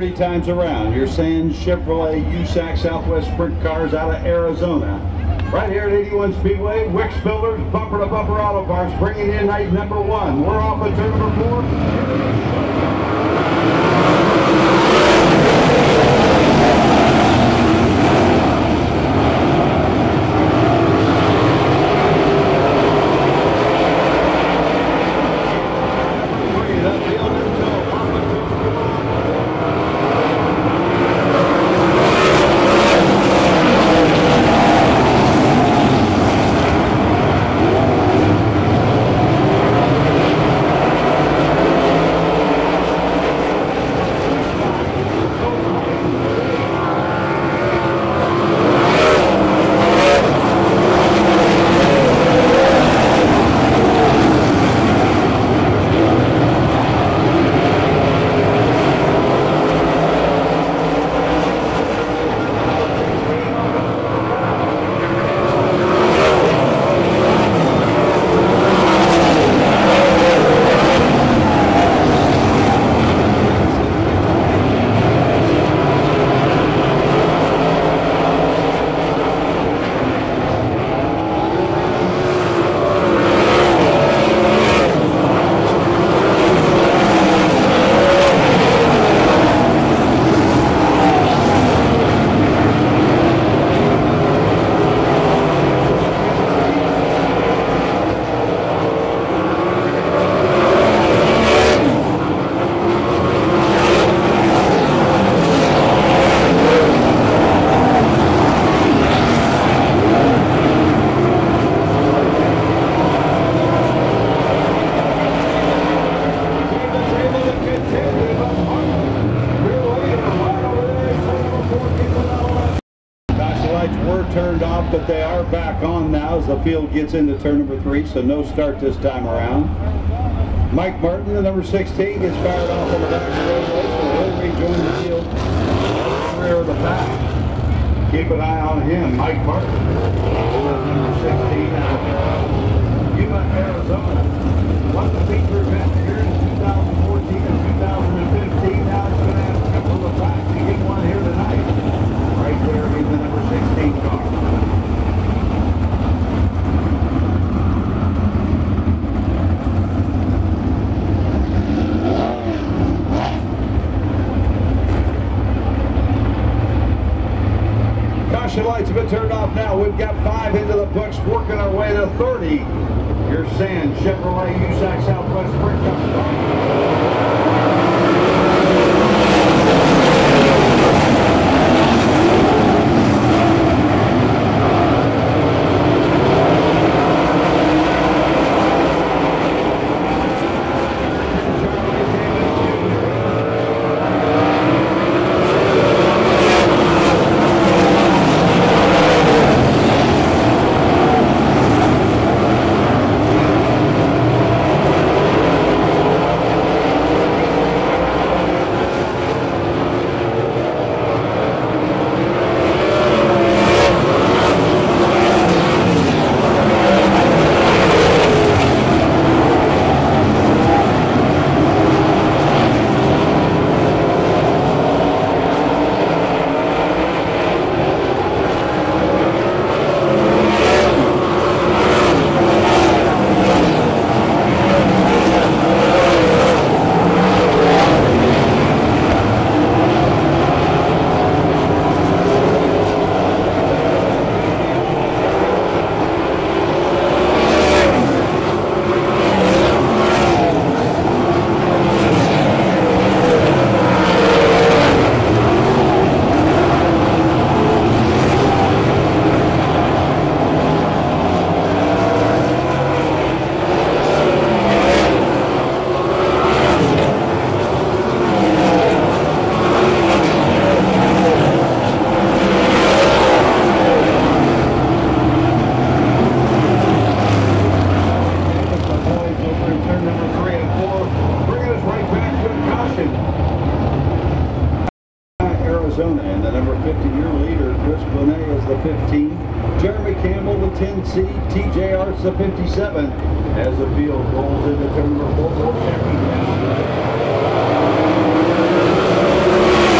30 times around. Your Sands Chevrolet USAC Southwest Sprint Cars out of Arizona. Right here at 81 Speedway, Wicks Builders, Bumper to Bumper Auto Parts, bringing in night number one. We're off at turn number four. Turned off, but they are back on now as the field gets into turn number three, so no start this time around. Mike Martin, the number 16, gets fired off on the Ducks Roadway, so he'll rejoin the field rear of the pack. Keep an eye on him, Mike Martin, number 16 out of Arizona. Won the feature event here in 2014 and 2015. Now it's going to have a couple of packs to get one here tonight. Right there is the number 16 car. Caution lights have been turned off now. We've got 5 into the books, working our way to 30. Your Sands Chevrolet USAC Southwest Sprint Cars. And the number 50 year leader, Chris Bonet, is the 15. Jeremy Campbell, the 10C. TJ Arts, the 57. As the field rolls into turn number 4.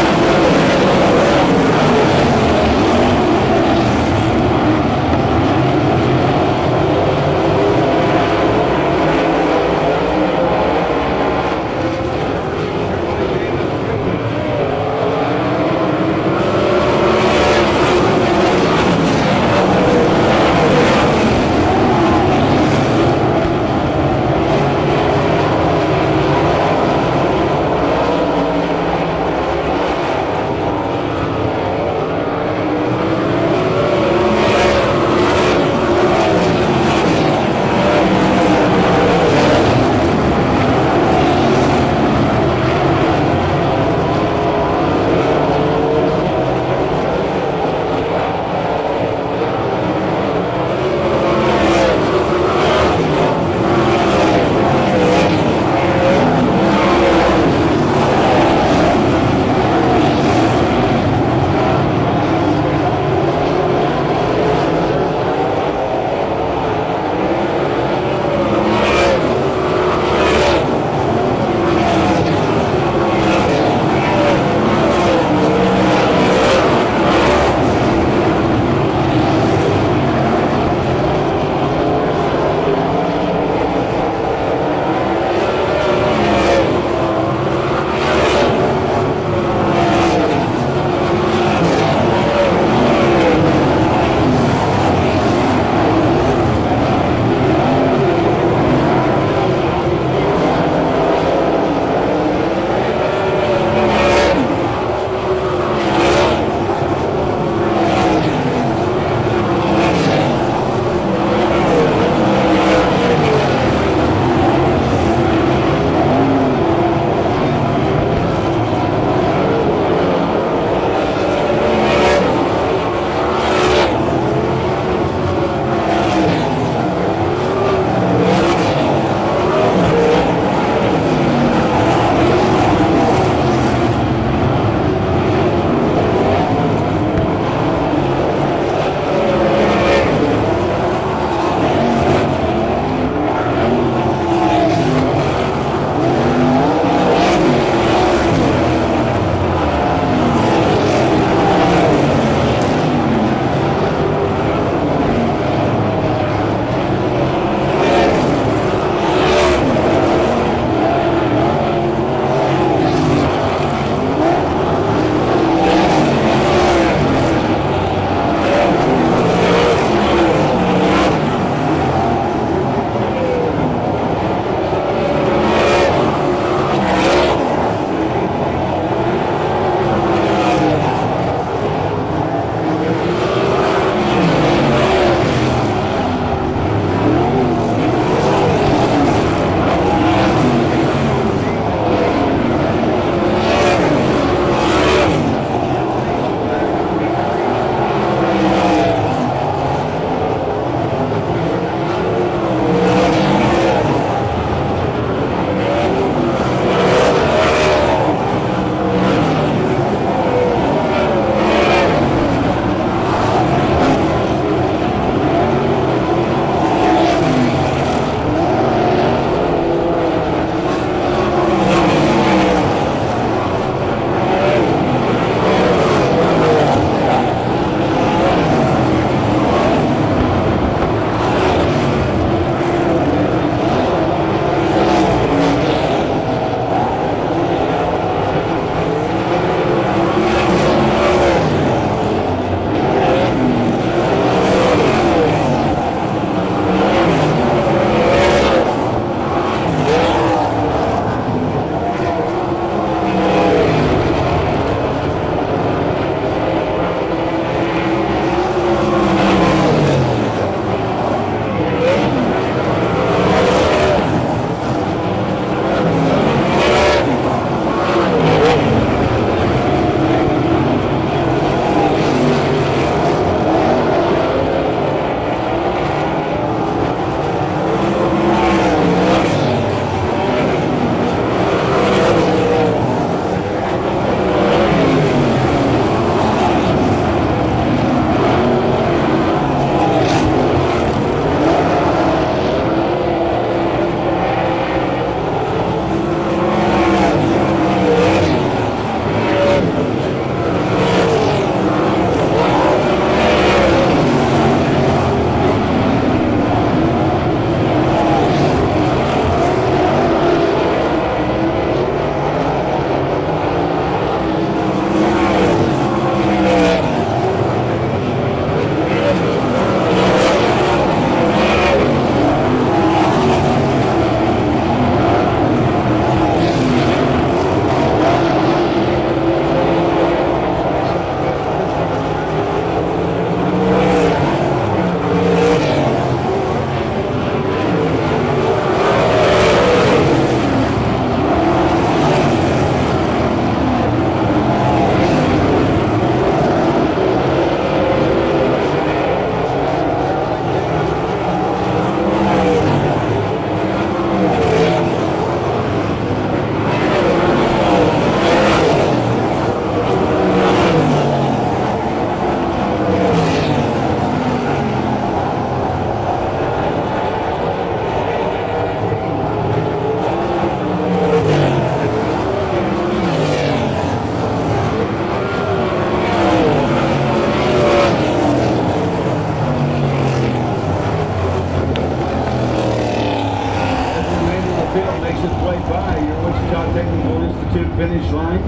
field makes its way by your Wichita Technical Institute finish line.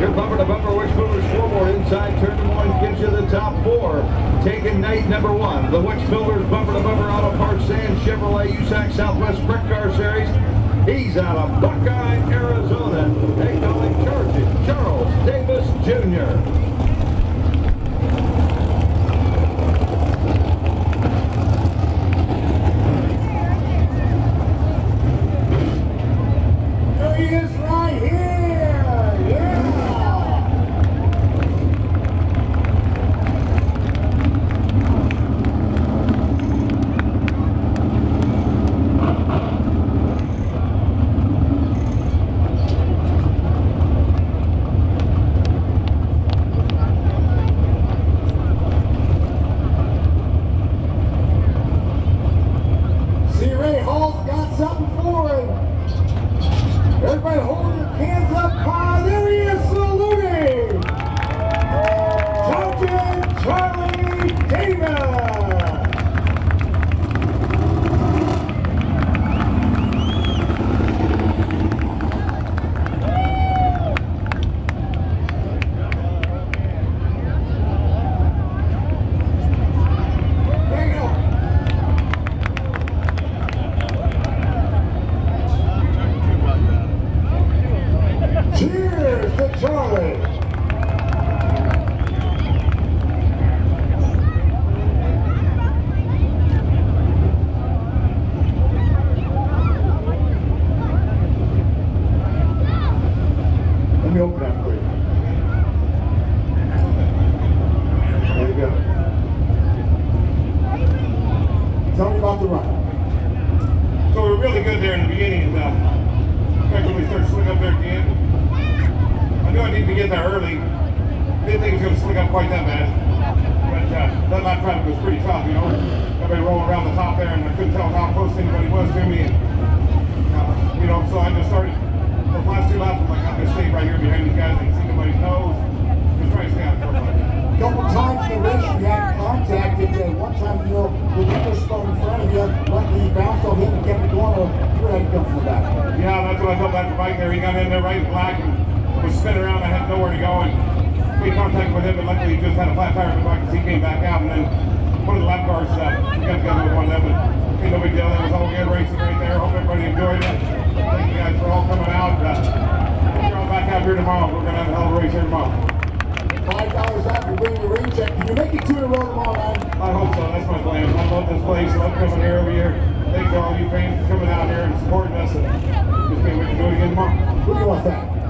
Your bumper to bumper Wicks Builders scoreboard inside turn one gives you the top four. Taking night number one, the Wicks Builders bumper to bumper auto parts Sands Chevrolet USAC Southwest Sprint Car Series. He's out of Buckeye, Arizona. They call him Charles Davis Jr.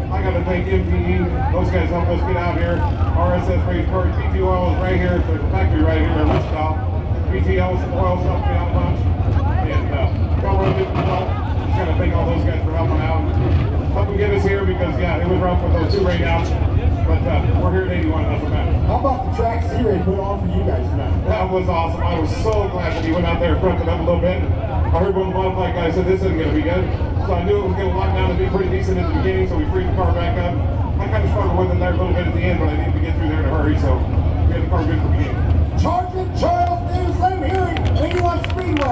I got to thank MTE. Those guys helped us get out here. RSS Race Park. PT Oil is right here. There's a factory right here in Wichita. PT Ellison Oil helped me out a bunch. And Charles Davis Jr. Just got to thank all those guys for helping out. Helping get us here because, yeah, it was rough with those two rainouts. But we're here at 81 and that's what matters. How about the track C-Ray put on for you guys tonight? That was awesome. I was so glad that he went out there and fronted up a little bit. I heard one of the modified guys said this isn't going to be good. So I knew it was going to lock down and be pretty decent at the beginning, so we freed the car back up. I kind of struggled with it there a little bit at the end, but I needed to get through there in a hurry, so we had the car good at the beginning. Charging Charles Davis, I'm hearing 81 Speedway.